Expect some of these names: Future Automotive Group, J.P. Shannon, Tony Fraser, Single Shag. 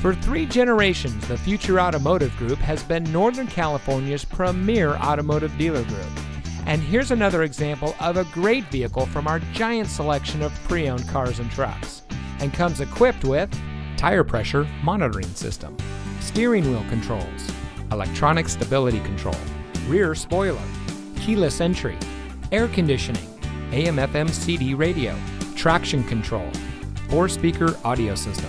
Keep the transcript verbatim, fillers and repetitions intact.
For three generations, the Future Automotive Group has been Northern California's premier automotive dealer group. And here's another example of a great vehicle from our giant selection of pre-owned cars and trucks, and comes equipped with tire pressure monitoring system, steering wheel controls, electronic stability control, rear spoiler, keyless entry, air conditioning, A M F M C D radio, traction control, four-speaker audio system,